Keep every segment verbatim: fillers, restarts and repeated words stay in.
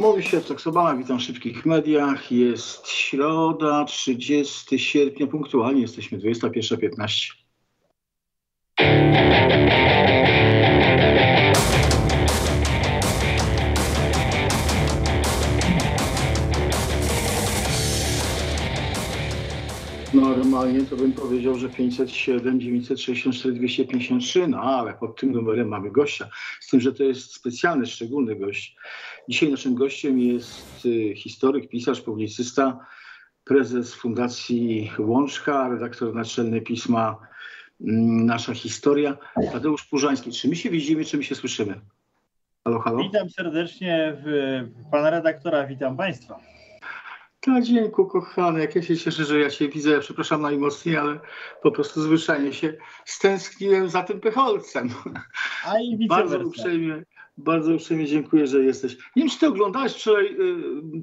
Mówi się Jacek Sobala, witam w szybkich mediach. Jest środa, trzydziestego sierpnia, punktualnie jesteśmy dwudziesta pierwsza piętnaście. Normalnie to bym powiedział, że pięćset siedem, dziewięćset sześćdziesiąt cztery, dwieście pięćdziesiąt trzy, no ale pod tym numerem mamy gościa. Z tym, że to jest specjalny, szczególny gość. Dzisiaj naszym gościem jest historyk, pisarz, publicysta, prezes Fundacji Łączka, redaktor naczelny pisma Nasza Historia, Tadeusz Płużański. Czy my się widzimy, czy my się słyszymy? Halo, halo? Witam serdecznie pana redaktora, witam państwa. Na dzięku, kochany, jak ja się cieszę, że ja cię widzę, ja przepraszam najmocniej, ale po prostu zwyczajnie się stęskniłem za tym pecholcem. A i widzę bardzo uprzejmie, bardzo uprzejmie dziękuję, że jesteś. Nie wiem, czy ty oglądałeś wczoraj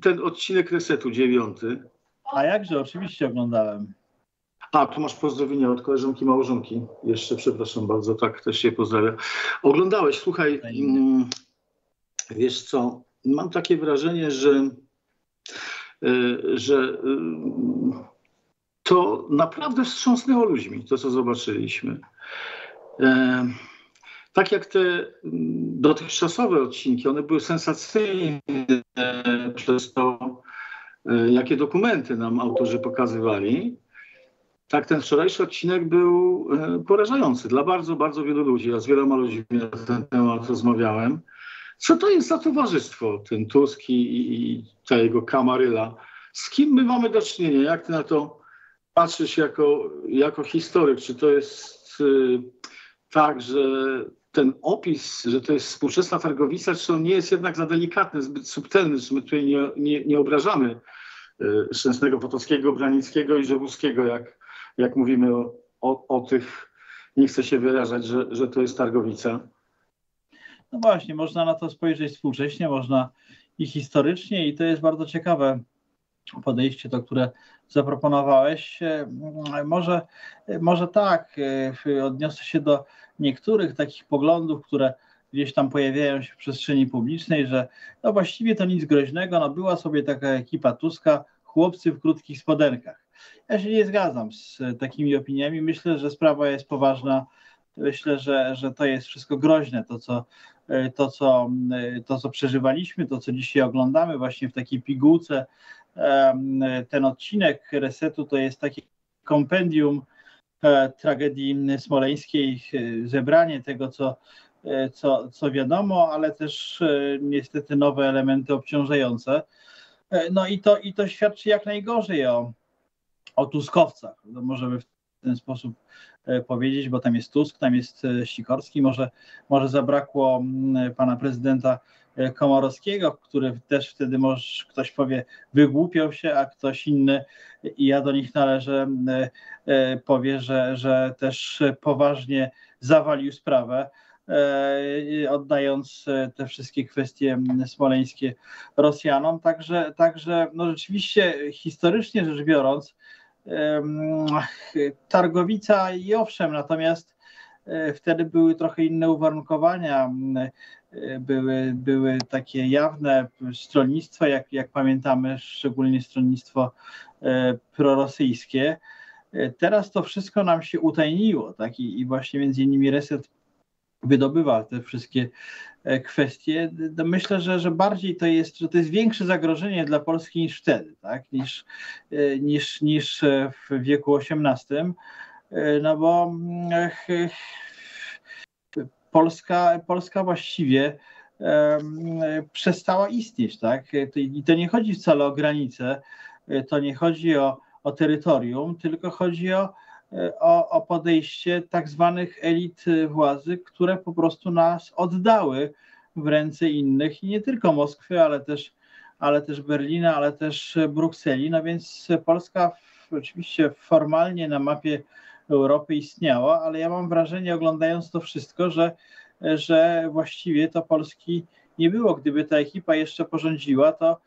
ten odcinek Resetu dziewiąty? A jakże, oczywiście oglądałem. A, tu masz pozdrowienia od koleżanki, małżonki. Jeszcze, przepraszam bardzo, tak, też się pozdrawia. Oglądałeś, słuchaj, m, wiesz co, mam takie wrażenie, że że to naprawdę wstrząsnęło ludźmi, to co zobaczyliśmy. Tak jak te dotychczasowe odcinki, one były sensacyjne przez to, jakie dokumenty nam autorzy pokazywali, tak ten wczorajszy odcinek był porażający dla bardzo, bardzo wielu ludzi. Ja z wieloma ludźmi na ten temat rozmawiałem. Co to jest za towarzystwo, ten Tusk i, i ta jego kamaryla? Z kim my mamy do czynienia? Jak ty na to patrzysz jako, jako historyk? Czy to jest y, tak, że ten opis, że to jest współczesna Targowica, czy on nie jest jednak za delikatny, zbyt subtelny, że my tutaj nie, nie, nie obrażamy y, Szczęsnego, Potockiego, Branickiego i Żewuskiego, jak, jak mówimy o, o, o tych, nie chcę się wyrażać, że, że to jest Targowica? No właśnie, można na to spojrzeć współcześnie, można i historycznie, i to jest bardzo ciekawe podejście, to które zaproponowałeś. Może, może tak, odniosę się do niektórych takich poglądów, które gdzieś tam pojawiają się w przestrzeni publicznej, że no właściwie to nic groźnego, no była sobie taka ekipa Tuska, chłopcy w krótkich spodenkach. Ja się nie zgadzam z takimi opiniami, myślę, że sprawa jest poważna. Myślę, że, że to jest wszystko groźne, to co, to, co, to co przeżywaliśmy, to co dzisiaj oglądamy właśnie w takiej pigułce. Ten odcinek Resetu to jest takie kompendium tragedii smoleńskiej, zebranie tego, co, co, co wiadomo, ale też niestety nowe elementy obciążające. No i to, i to świadczy jak najgorzej o, o Tuskowcach. No możemy w ten sposób powiedzieć, bo tam jest Tusk, tam jest Sikorski, może, może zabrakło pana prezydenta Komorowskiego, który też wtedy może ktoś powie wygłupiał się, a ktoś inny, i ja do nich należę, powie, że, że też poważnie zawalił sprawę, oddając te wszystkie kwestie smoleńskie Rosjanom. Także, także no rzeczywiście historycznie rzecz biorąc, Targowica i owszem, natomiast wtedy były trochę inne uwarunkowania, były, były takie jawne stronnictwo, jak, jak pamiętamy, szczególnie stronnictwo prorosyjskie. Teraz to wszystko nam się utajniło, tak? I, i właśnie między innymi Reset wydobywa te wszystkie kwestie. Myślę, że, że bardziej to jest, że to jest większe zagrożenie dla Polski niż wtedy, tak? niż, niż, niż w wieku osiemnastym, no bo Polska, Polska właściwie przestała istnieć, tak? I to nie chodzi wcale o granice, to nie chodzi o, o terytorium, tylko chodzi o O, o podejście tak zwanych elit władzy, które po prostu nas oddały w ręce innych i nie tylko Moskwy, ale też, ale też Berlina, ale też Brukseli. No więc Polska w, oczywiście formalnie na mapie Europy istniała, ale ja mam wrażenie, oglądając to wszystko, że, że właściwie to Polski nie było. Gdyby ta ekipa jeszcze porządziła, to,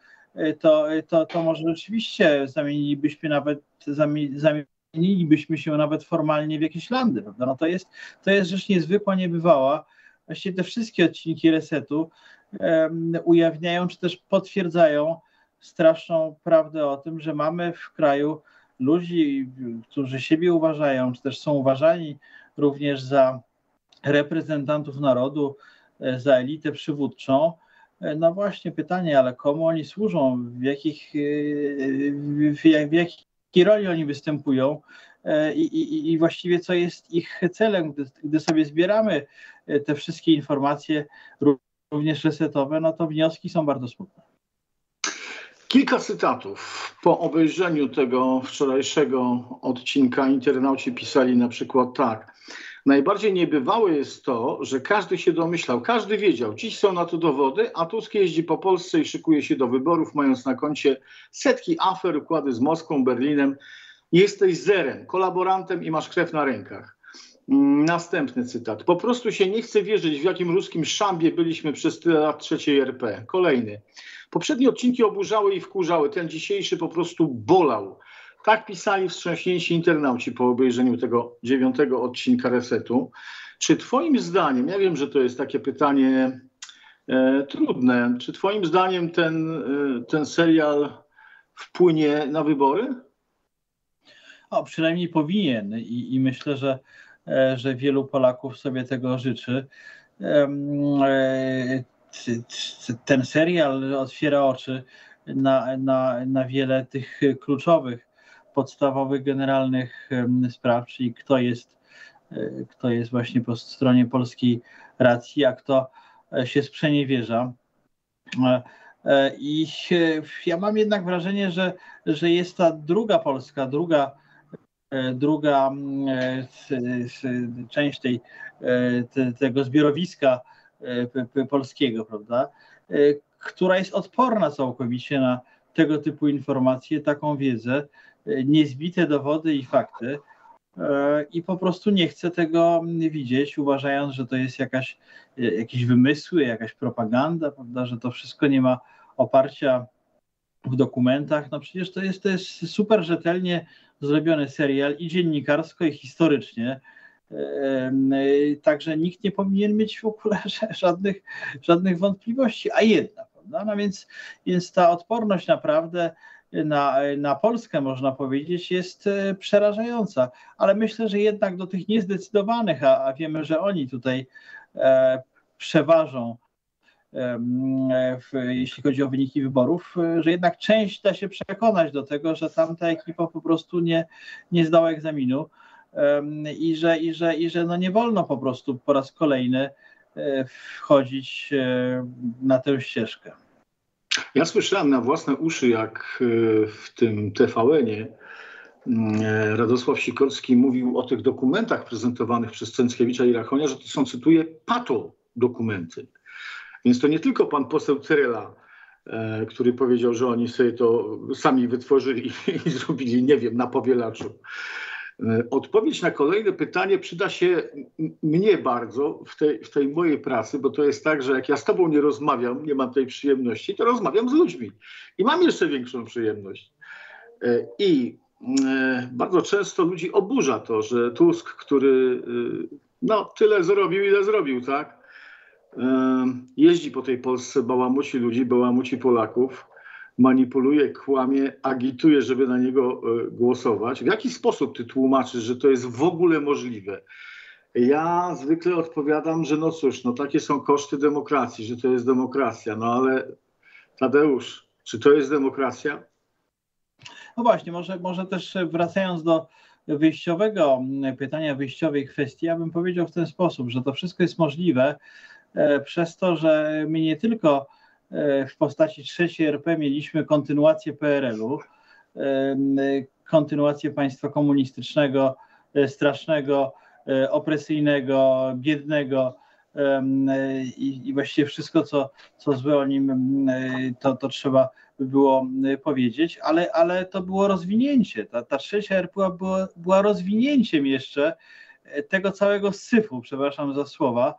to, to, to może rzeczywiście zamienilibyśmy nawet... Zami, zami, Zmienilibyśmy się nawet formalnie w jakieś landy, prawda? No to jest, to jest rzecz niezwykła, niebywała. Właściwie te wszystkie odcinki Resetu ujawniają czy też potwierdzają straszną prawdę o tym, że mamy w kraju ludzi, którzy siebie uważają, czy też są uważani również za reprezentantów narodu, za elitę przywódczą. No właśnie pytanie, ale komu oni służą, w, jakich, w, jak, w jakiej roli oni występują i, i, i właściwie co jest ich celem, gdy, gdy sobie zbieramy te wszystkie informacje, również resetowe, no to wnioski są bardzo smutne. Kilka cytatów. Po obejrzeniu tego wczorajszego odcinka internauci pisali na przykład tak. Najbardziej niebywałe jest to, że każdy się domyślał, każdy wiedział. Dziś są na to dowody, a Tusk jeździ po Polsce i szykuje się do wyborów, mając na koncie setki afer, układy z Moskwą, Berlinem. Jesteś zerem, kolaborantem i masz krew na rękach. Następny cytat. Po prostu się nie chce wierzyć, w jakim ruskim szambie byliśmy przez tyle lat trzeciej R P. Kolejny. Poprzednie odcinki oburzały i wkurzały, ten dzisiejszy po prostu bolał. Tak pisali wstrząśnięci internauci po obejrzeniu tego dziewiątego odcinka Resetu. Czy twoim zdaniem, ja wiem, że to jest takie pytanie e, trudne, czy twoim zdaniem ten, e, ten serial wpłynie na wybory? O, przynajmniej powinien i, i myślę, że, e, że wielu Polaków sobie tego życzy. E, e, ten serial otwiera oczy na, na, na wiele tych kluczowych, podstawowych, generalnych spraw, czyli kto jest, kto jest właśnie po stronie polskiej racji, a kto się sprzeniewierza. I ja mam jednak wrażenie, że, że jest ta druga Polska, druga, druga część tej, tego zbiorowiska polskiego, prawda, która jest odporna całkowicie na tego typu informacje, taką wiedzę, niezbite dowody i fakty i po prostu nie chce tego widzieć, uważając, że to jest jakaś, jakieś wymysły, jakaś propaganda, prawda, że to wszystko nie ma oparcia w dokumentach. No przecież to jest, to jest super rzetelnie zrobiony serial i dziennikarsko, i historycznie. Także nikt nie powinien mieć w ogóle żadnych, żadnych wątpliwości, a jednak. No więc, więc ta odporność naprawdę na, na Polskę, można powiedzieć, jest przerażająca. Ale myślę, że jednak do tych niezdecydowanych, a, a wiemy, że oni tutaj e, przeważą, e, w, jeśli chodzi o wyniki wyborów, że jednak część da się przekonać do tego, że tamta ekipa po prostu nie, nie zdała egzaminu e, i że, i że, i że no nie wolno po prostu po raz kolejny wchodzić na tę ścieżkę. Ja słyszałem na własne uszy, jak w tym T V N-ie Radosław Sikorski mówił o tych dokumentach prezentowanych przez Cęckiewicza i Rachonia, że to są, cytuję, pato-dokumenty. Więc to nie tylko pan poseł Tyrela, który powiedział, że oni sobie to sami wytworzyli i zrobili, nie wiem, na powielaczu. Odpowiedź na kolejne pytanie przyda się mnie bardzo w tej, w tej mojej pracy, bo to jest tak, że jak ja z tobą nie rozmawiam, nie mam tej przyjemności, to rozmawiam z ludźmi i mam jeszcze większą przyjemność. I bardzo często ludzi oburza to, że Tusk, który no tyle zrobił, ile zrobił, tak, jeździ po tej Polsce, bałamuci ludzi, bałamuci Polaków, manipuluje, kłamie, agituje, żeby na niego głosować. W jaki sposób ty tłumaczysz, że to jest w ogóle możliwe? Ja zwykle odpowiadam, że no cóż, no takie są koszty demokracji, że to jest demokracja. No ale Tadeusz, czy to jest demokracja? No właśnie, może, może też wracając do wyjściowego pytania, wyjściowej kwestii, ja bym powiedział w ten sposób, że to wszystko jest możliwe e, przez to, że my nie tylko w postaci trzeciej R P mieliśmy kontynuację P R L-u, kontynuację państwa komunistycznego, strasznego, opresyjnego, biednego i właściwie wszystko, co, co złe o nim, to, to trzeba by było powiedzieć, ale, ale to było rozwinięcie. Ta, ta trzecia R P była, była rozwinięciem jeszcze tego całego syfu, przepraszam za słowa,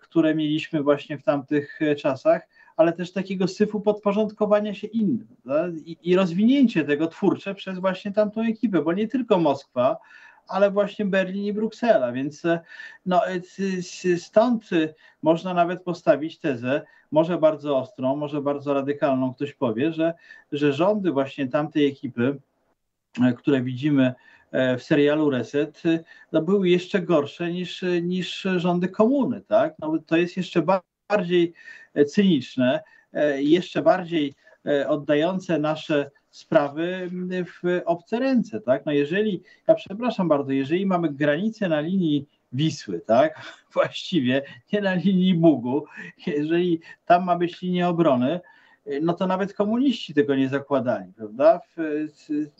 które mieliśmy właśnie w tamtych czasach, ale też takiego syfu podporządkowania się innym, i, i rozwinięcie tego twórcze przez właśnie tamtą ekipę, bo nie tylko Moskwa, ale właśnie Berlin i Bruksela, więc no, stąd można nawet postawić tezę, może bardzo ostrą, może bardzo radykalną, ktoś powie, że, że rządy właśnie tamtej ekipy, które widzimy w serialu Reset, no, były jeszcze gorsze niż, niż rządy komuny, tak? No, to jest jeszcze bardziej cyniczne, jeszcze bardziej oddające nasze sprawy w obce ręce, tak? No jeżeli, ja przepraszam bardzo, jeżeli mamy granicę na linii Wisły, tak? Właściwie nie na linii Bugu, jeżeli tam ma być linia obrony, no to nawet komuniści tego nie zakładali, prawda?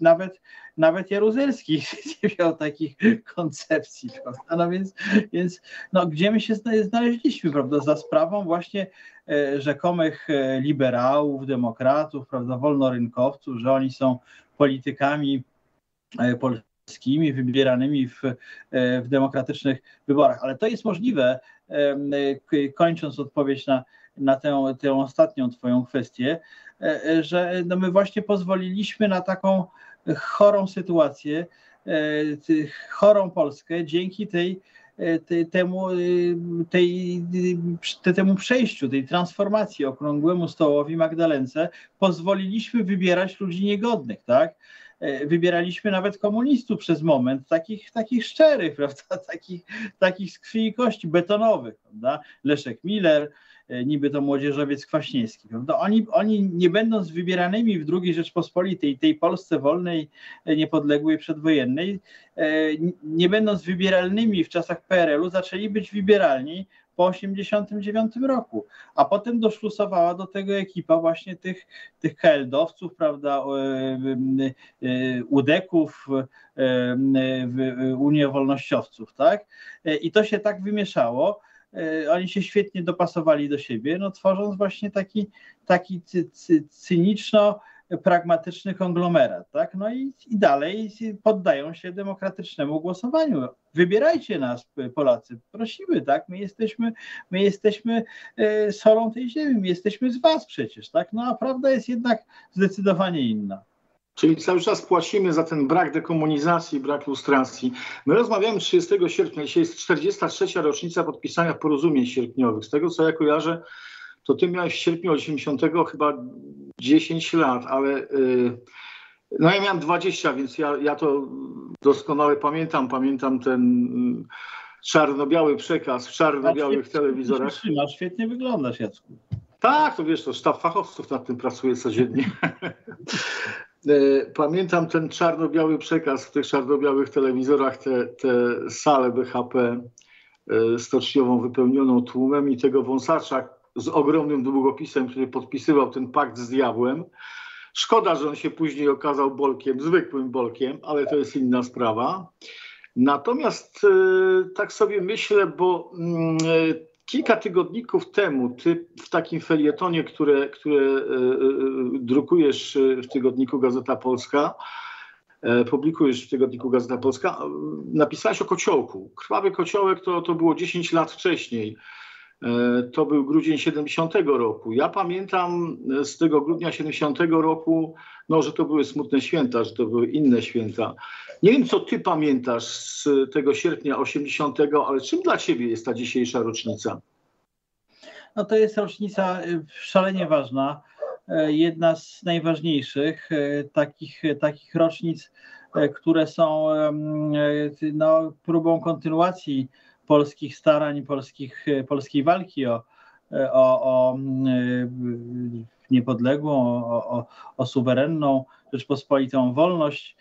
Nawet, nawet Jaruzelski nie miał takich koncepcji, prawda? No więc, więc no gdzie my się znaleźliśmy, prawda? Za sprawą właśnie rzekomych liberałów, demokratów, prawda? Wolnorynkowców, że oni są politykami polskimi, wybieranymi w, w demokratycznych wyborach. Ale to jest możliwe, kończąc odpowiedź na na tę, tę ostatnią twoją kwestię, że no my właśnie pozwoliliśmy na taką chorą sytuację, chorą Polskę dzięki tej, tej, temu, tej, temu przejściu, tej transformacji, okrągłemu stołowi Magdalence, pozwoliliśmy wybierać ludzi niegodnych, tak? Wybieraliśmy nawet komunistów przez moment, takich, takich szczerych, prawda? Takich, takich z krwi i kości, betonowych, prawda? Leszek Miller, niby to młodzieżowiec Kwaśniewski, prawda? Oni, oni nie będąc wybieranymi w drugiej Rzeczpospolitej, tej Polsce wolnej, niepodległej, przedwojennej, nie będąc wybieralnymi w czasach P R L-u, zaczęli być wybieralni po osiemdziesiątym dziewiątym roku, a potem doszlusowała do tego ekipa właśnie tych, tych K L D-owców, prawda, UDeków, Unii Wolnościowców, tak? I to się tak wymieszało, oni się świetnie dopasowali do siebie, no tworząc właśnie taki, taki cy, cy, cyniczno-pragmatyczny konglomerat, tak? No i, i dalej poddają się demokratycznemu głosowaniu. Wybierajcie nas, Polacy, prosimy, tak? My jesteśmy, my jesteśmy solą tej ziemi, my jesteśmy z was przecież, tak? No a prawda jest jednak zdecydowanie inna. Czyli cały czas płacimy za ten brak dekomunizacji, brak lustracji. My rozmawiamy trzydziestego sierpnia, dzisiaj jest czterdziesta trzecia rocznica podpisania porozumień sierpniowych. Z tego, co ja kojarzę, to ty miałeś w sierpniu osiemdziesiątego chyba dziesięć lat, ale yy, no ja miałem dwadzieścia, więc ja, ja to doskonale pamiętam. Pamiętam ten yy, czarno-biały przekaz w czarno-białych telewizorach. Trzyma, świetnie wyglądasz, Jacku. Tak, to wiesz, to sztab fachowców nad tym pracuje codziennie. Pamiętam ten czarno-biały przekaz w tych czarno-białych telewizorach, te, te salę B H P stoczniową wypełnioną tłumem i tego wąsacza z ogromnym długopisem, który podpisywał ten pakt z diabłem. Szkoda, że on się później okazał bolkiem, zwykłym bolkiem, ale to jest inna sprawa. Natomiast tak sobie myślę, bo kilka tygodników temu ty w takim felietonie, które, które drukujesz w tygodniku Gazeta Polska, publikujesz w tygodniku Gazeta Polska, napisałeś o Kociołku. Krwawy Kociołek to, to było dziesięć lat wcześniej. To był grudzień siedemdziesiątego roku. Ja pamiętam z tego grudnia siedemdziesiątego roku, no, że to były smutne święta, że to były inne święta. Nie wiem, co ty pamiętasz z tego sierpnia osiemdziesiątego, ale czym dla ciebie jest ta dzisiejsza rocznica? No to jest rocznica szalenie ważna. Jedna z najważniejszych takich, takich rocznic, które są no, próbą kontynuacji polskich starań, polskich, polskiej walki o, o, o niepodległą, o, o, o suwerenną Rzeczpospolitą wolność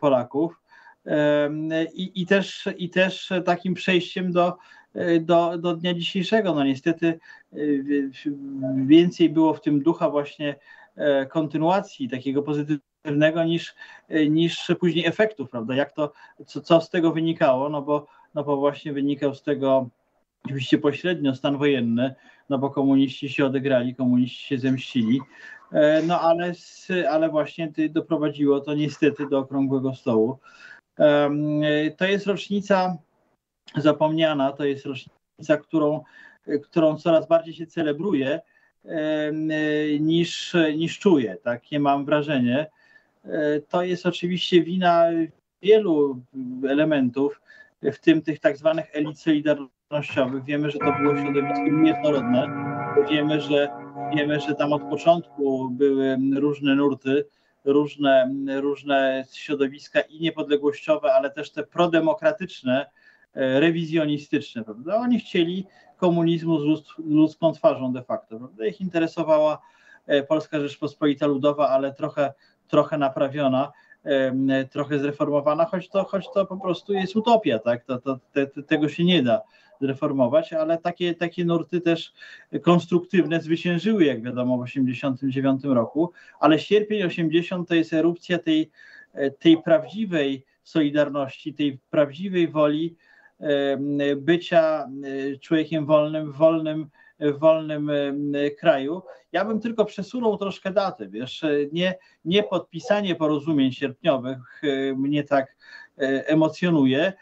Polaków i, i, też, i też takim przejściem do, do, do dnia dzisiejszego. No niestety więcej było w tym ducha właśnie kontynuacji takiego pozytywnego niż, niż później efektów, prawda? Jak to, co, co z tego wynikało, no bo, no bo właśnie wynikał z tego oczywiście pośrednio stan wojenny, no bo komuniści się odegrali, komuniści się zemścili, no ale, ale właśnie doprowadziło to niestety do okrągłego stołu. To jest rocznica zapomniana, to jest rocznica, którą, którą coraz bardziej się celebruje niż, niż czuje, takie mam wrażenie. To jest oczywiście wina wielu elementów, w tym tych tak zwanych elit solidarnościowych. Wiemy, że to było środowisko niejednorodne. Wiemy, że, wiemy, że tam od początku były różne nurty, różne, różne środowiska i niepodległościowe, ale też te prodemokratyczne, rewizjonistyczne, prawda? Oni chcieli komunizmu z ludzką twarzą de facto, prawda? Ich interesowała Polska Rzeczpospolita Ludowa, ale trochę, trochę naprawiona, trochę zreformowana, choć to, choć to po prostu jest utopia, tak? To, to, te, tego się nie da zreformować, ale takie, takie nurty też konstruktywne zwyciężyły, jak wiadomo, w osiemdziesiątym dziewiątym roku, ale sierpień osiemdziesiątego to jest erupcja tej, tej prawdziwej solidarności, tej prawdziwej woli bycia człowiekiem wolnym, wolnym, w wolnym kraju. Ja bym tylko przesunął troszkę daty, wiesz, nie, nie podpisanie porozumień sierpniowych mnie tak emocjonuje,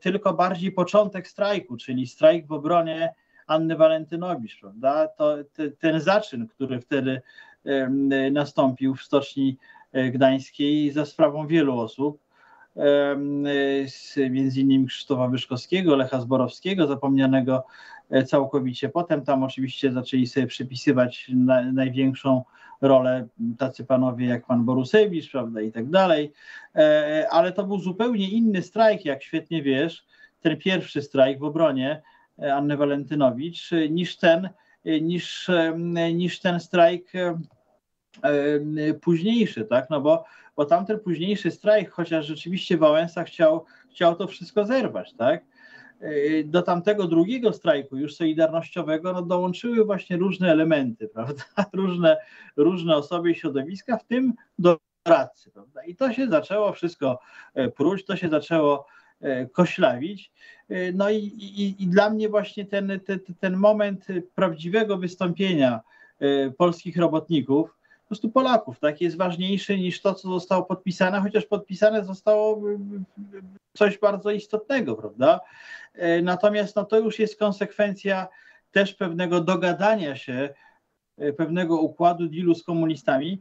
tylko bardziej początek strajku, czyli strajk w obronie Anny Walentynowicz, prawda? To, te, ten zaczyn, który wtedy nastąpił w Stoczni Gdańskiej za sprawą wielu osób, między innymi Krzysztofa Wyszkowskiego, Lecha Zborowskiego, zapomnianego całkowicie. Potem tam oczywiście zaczęli sobie przypisywać na, największą rolę tacy panowie jak pan Borusewicz, prawda, i tak dalej. Ale to był zupełnie inny strajk, jak świetnie wiesz, ten pierwszy strajk w obronie Anny Walentynowicz, niż ten, niż, niż ten strajk późniejszy, tak, no bo, bo tamten późniejszy strajk, chociaż rzeczywiście Wałęsa chciał, chciał to wszystko zerwać, tak, do tamtego drugiego strajku już solidarnościowego, no dołączyły właśnie różne elementy, prawda, różne, różne osoby i środowiska, w tym doradcy, prawda, i to się zaczęło wszystko pruć, to się zaczęło koślawić, no i, i, i dla mnie właśnie ten, ten, ten moment prawdziwego wystąpienia polskich robotników, po prostu Polaków, tak, jest ważniejszy niż to, co zostało podpisane, chociaż podpisane zostało coś bardzo istotnego, prawda? Natomiast no, to już jest konsekwencja też pewnego dogadania się, pewnego układu dealu z komunistami.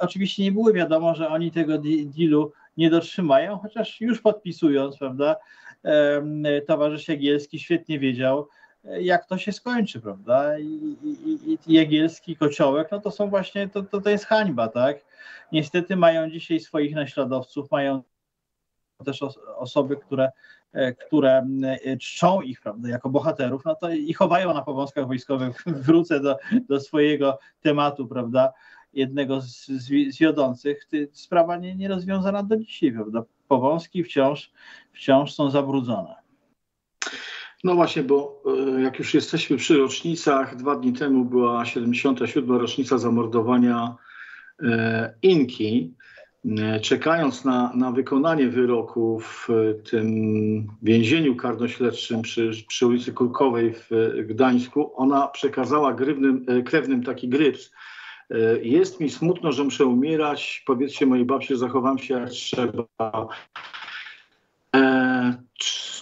Oczywiście nie było wiadomo, że oni tego dealu nie dotrzymają, chociaż już podpisując, prawda, towarzysz Jagielski świetnie wiedział, jak to się skończy, prawda? I, i, i Jagielski, Kociołek, no to są właśnie, to, to, to jest hańba, tak? Niestety mają dzisiaj swoich naśladowców, mają też osoby, które, które czczą ich, prawda, jako bohaterów, no to i chowają na powązkach wojskowych. Wrócę do, do swojego tematu, prawda, jednego z, z wiodących. Sprawa nie, nie rozwiązana do dzisiaj, prawda? Powązki wciąż, wciąż są zabrudzone. No właśnie, bo jak już jesteśmy przy rocznicach, dwa dni temu była siedemdziesiąta siódma rocznica zamordowania Inki. Czekając na, na wykonanie wyroku w tym więzieniu karnośledczym przy, przy ulicy Kurkowej w Gdańsku, ona przekazała grywnym, krewnym taki gryz. Jest mi smutno, że muszę umierać. Powiedzcie mojej babci, zachowam się jak trzeba.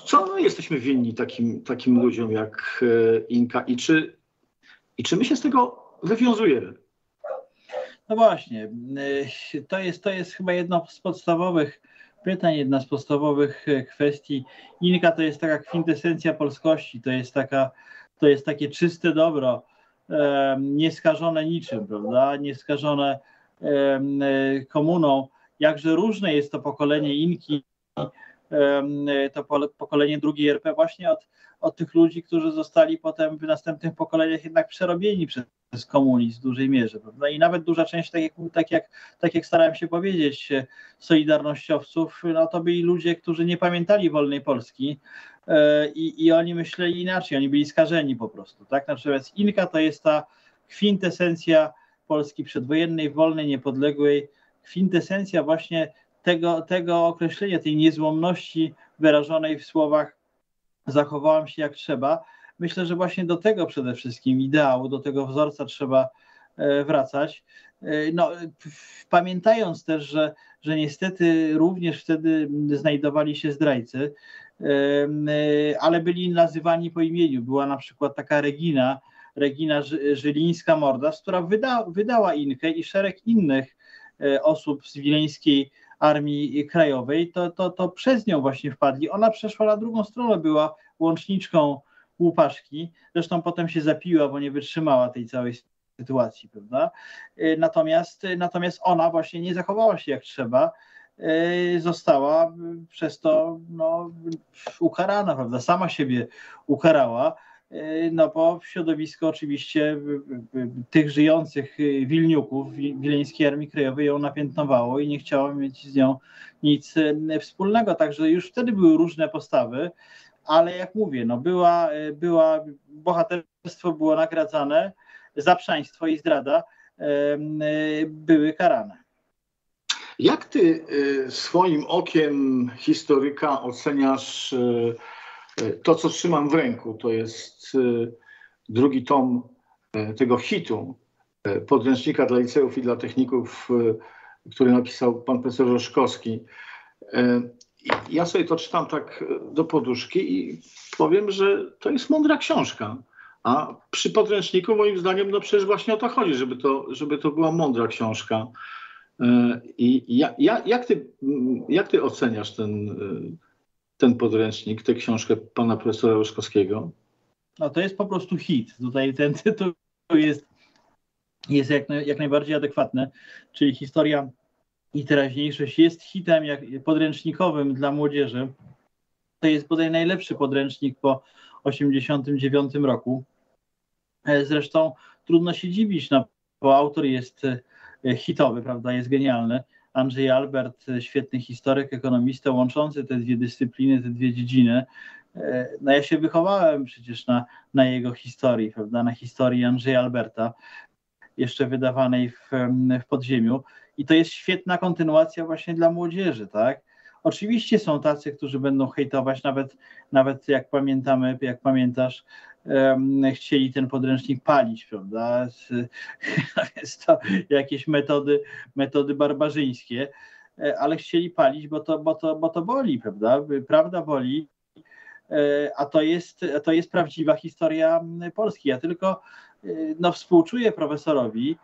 Co my jesteśmy winni takim, takim ludziom jak Inka i czy, i czy my się z tego wywiązujemy? No właśnie, to jest, to jest chyba jedno z podstawowych pytań, jedna z podstawowych kwestii. Inka to jest taka kwintesencja polskości, to jest, taka, to jest takie czyste dobro, nieskażone niczym, prawda? Nieskażone komuną. Jakże różne jest to pokolenie Inki, to pokolenie drugiej er pe właśnie od, od tych ludzi, którzy zostali potem w następnych pokoleniach jednak przerobieni przez komunizm w dużej mierze, prawda? I nawet duża część, tak jak, tak jak, tak jak starałem się powiedzieć, solidarnościowców, no to byli ludzie, którzy nie pamiętali wolnej Polski i, i oni myśleli inaczej, oni byli skażeni po prostu, tak? Natomiast Inka to jest ta kwintesencja Polski przedwojennej, wolnej, niepodległej, kwintesencja właśnie Tego, tego określenia, tej niezłomności wyrażonej w słowach zachowałam się jak trzeba. Myślę, że właśnie do tego przede wszystkim ideału, do tego wzorca trzeba wracać. No, pamiętając też, że, że niestety również wtedy znajdowali się zdrajcy, ale byli nazywani po imieniu. Była na przykład taka Regina, Regina Żylińska Mordas, która wyda, wydała Inkę i szereg innych osób z Wileńskiej Armii Krajowej, to, to, to przez nią właśnie wpadli. Ona przeszła na drugą stronę, była łączniczką Łupaszki, zresztą potem się zapiła, bo nie wytrzymała tej całej sytuacji, prawda? Natomiast, natomiast ona właśnie nie zachowała się jak trzeba, została przez to no, ukarana, prawda? Sama siebie ukarała, no bo środowisko oczywiście tych żyjących Wilniuków, Wileńskiej Armii Krajowej ją napiętnowało i nie chciało mieć z nią nic wspólnego, także już wtedy były różne postawy, ale jak mówię, no była, była bohaterstwo było nagradzane, zaprzaństwo i zdrada były karane. Jak ty swoim okiem historyka oceniasz to, co trzymam w ręku? To jest drugi tom tego hitu, podręcznika dla liceów i dla techników, który napisał pan profesor Roszkowski. Ja sobie to czytam tak do poduszki i powiem, że to jest mądra książka. A przy podręczniku moim zdaniem no przecież właśnie o to chodzi, żeby to, żeby to była mądra książka. I ja, ja, jak, ty, jak ty oceniasz ten, ten podręcznik, tę książkę pana profesora Roszkowskiego? No to jest po prostu hit. Tutaj ten tytuł jest, jest jak, jak najbardziej adekwatny, czyli historia i teraźniejszość jest hitem jak, podręcznikowym dla młodzieży. To jest bodaj najlepszy podręcznik po osiemdziesiątym dziewiątym roku. Zresztą trudno się dziwić, no, bo autor jest hitowy, prawda, jest genialny. Andrzej Albert, świetny historyk, ekonomista, łączący te dwie dyscypliny, te dwie dziedziny. No ja się wychowałem przecież na, na jego historii, prawda, na historii Andrzeja Alberta, jeszcze wydawanej w, w Podziemiu. I to jest świetna kontynuacja właśnie dla młodzieży, tak? Oczywiście są tacy, którzy będą hejtować, nawet, nawet jak pamiętamy, jak pamiętasz, um, chcieli ten podręcznik palić, prawda? Jest to jakieś metody, metody barbarzyńskie, ale chcieli palić, bo to, bo to, bo to boli, prawda? Prawda boli, a to jest, to jest prawdziwa historia Polski. Ja tylko no, współczuję profesorowi.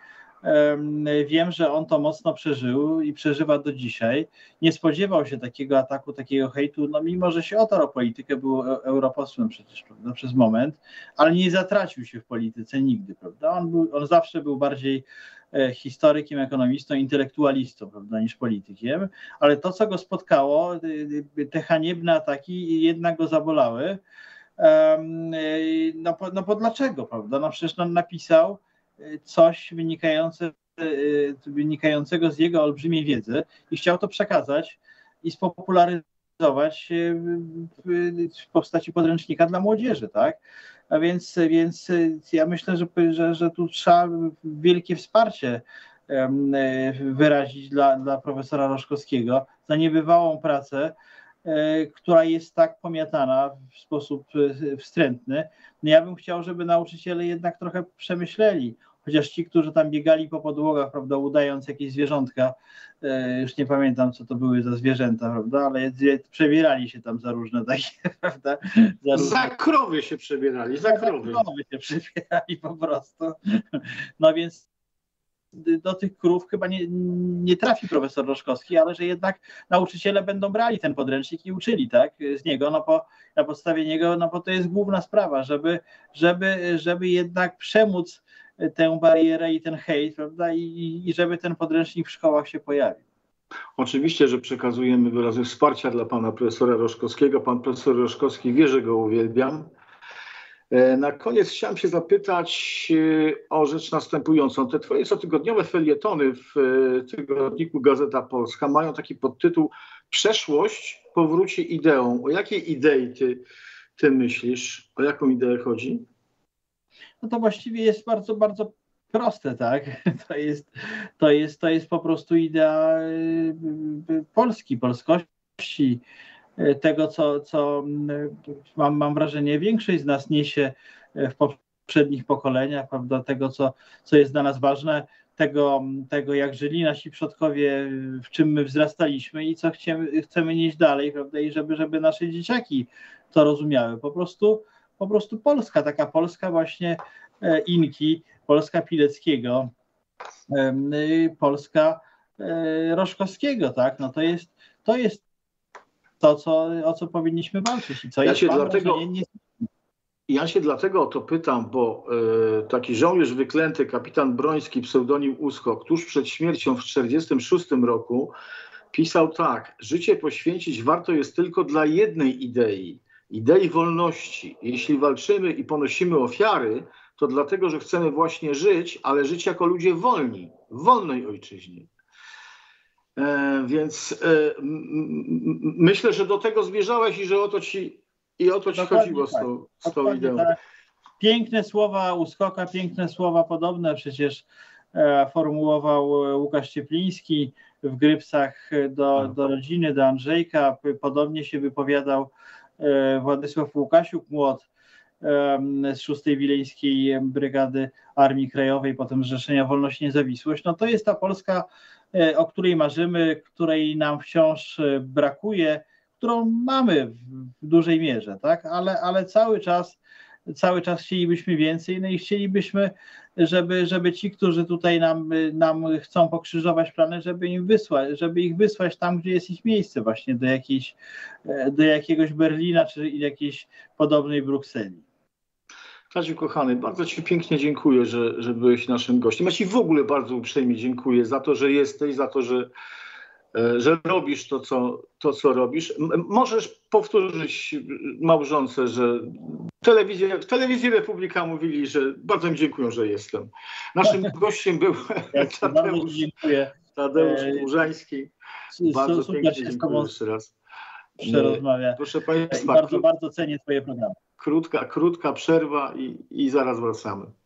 Wiem, że on to mocno przeżył i przeżywa do dzisiaj. Nie spodziewał się takiego ataku, takiego hejtu, no mimo, że się otarł o politykę, był europosłem przecież, prawda, przez moment, ale nie zatracił się w polityce nigdy, prawda? On, był, on zawsze był bardziej historykiem, ekonomistą, intelektualistą, prawda, niż politykiem, ale to, co go spotkało, te haniebne ataki jednak go zabolały. No, no bo dlaczego, prawda? No przecież on napisał coś wynikające, wynikającego z jego olbrzymiej wiedzy i chciał to przekazać i spopularyzować w postaci podręcznika dla młodzieży, tak? A więc, więc ja myślę, że, że, że tu trzeba wielkie wsparcie wyrazić dla, dla profesora Roszkowskiego za niebywałą pracę, która jest tak pomiatana w sposób wstrętny. No ja bym chciał, żeby nauczyciele jednak trochę przemyśleli, chociaż ci, którzy tam biegali po podłogach, prawda, udając jakieś zwierzątka, już nie pamiętam, co to były za zwierzęta, prawda, ale przebierali się tam za różne takie, prawda. Za, za krowy się przebierali, za krowy. Za krowy się przebierali po prostu. No więc do tych krów chyba nie, nie trafi profesor Roszkowski, ale że jednak nauczyciele będą brali ten podręcznik i uczyli, tak, z niego, no po, na podstawie niego, no bo to jest główna sprawa, żeby, żeby, żeby jednak przemóc tę barierę i ten hejt, prawda, i, i żeby ten podręcznik w szkołach się pojawił. Oczywiście, że przekazujemy wyrazy wsparcia dla pana profesora Roszkowskiego. Pan profesor Roszkowski wie, że go uwielbiam. Na koniec chciałem się zapytać o rzecz następującą. Te twoje cotygodniowe felietony w tygodniku Gazeta Polska mają taki podtytuł „Przeszłość powróci ideą”. O jakiej idei ty, ty myślisz? O jaką ideę chodzi? No to właściwie jest bardzo, bardzo proste, tak? To jest, to jest, to jest po prostu idea Polski, polskości. Tego, co, co mam, mam wrażenie, większość z nas niesie w poprzednich pokoleniach, prawda, tego, co, co jest dla nas ważne, tego, tego, jak żyli nasi przodkowie, w czym my wzrastaliśmy i co chcemy, chcemy nieść dalej, prawda, i żeby, żeby nasze dzieciaki to rozumiały. Po prostu, po prostu Polska, taka Polska właśnie Inki, Polska Pileckiego, Polska Roszkowskiego, tak? No to jest, to jest to, co, o co powinniśmy walczyć. I co ja, jest się pan, dlatego, nie, nie... ja się dlatego o to pytam, bo y, taki żołnierz wyklęty, kapitan Broński, pseudonim Uskok, tuż przed śmiercią w czterdziestym szóstym roku pisał tak: życie poświęcić warto jest tylko dla jednej idei, idei wolności. Jeśli walczymy i ponosimy ofiary, to dlatego, że chcemy właśnie żyć, ale żyć jako ludzie wolni, w wolnej ojczyźnie. E, więc e, myślę, że do tego zmierzałeś i że o to ci, i o to ci chodziło tak, z, to, z tą ideą. Tak. Piękne słowa Uskoka, piękne słowa podobne przecież e, formułował Łukasz Ciepliński w Grypsach do, do rodziny, do Andrzejka. Podobnie się wypowiadał e, Władysław Łukasiuk-Młot z szóstej Wileńskiej Brygady Armii Krajowej, potem Zrzeszenia Wolność Niezawisłość. No to jest ta Polska, o której marzymy, której nam wciąż brakuje, którą mamy w dużej mierze, tak? Ale, ale cały czas, cały czas chcielibyśmy więcej, no i chcielibyśmy, żeby, żeby ci, którzy tutaj nam, nam chcą pokrzyżować plany, żeby im wysłać, żeby ich wysłać tam, gdzie jest ich miejsce, właśnie do jakiejś, do jakiegoś Berlina czy jakiejś podobnej Brukseli. Kaziu kochany, bardzo ci pięknie dziękuję, że, że byłeś naszym gościem. Ja ci w ogóle bardzo uprzejmie dziękuję za to, że jesteś, za to, że, że robisz to co, to, co robisz. Możesz powtórzyć małżonce, że telewizja, w telewizji Republika mówili, że bardzo mi dziękują, że jestem. Naszym gościem był ja Tadeusz, Tadeusz Płużański. Bardzo super pięknie się dziękuję jeszcze raz. Przerozmawia. Proszę Państwa, bardzo, bardzo cenię twoje programy. Krótka, krótka przerwa i, i zaraz wracamy.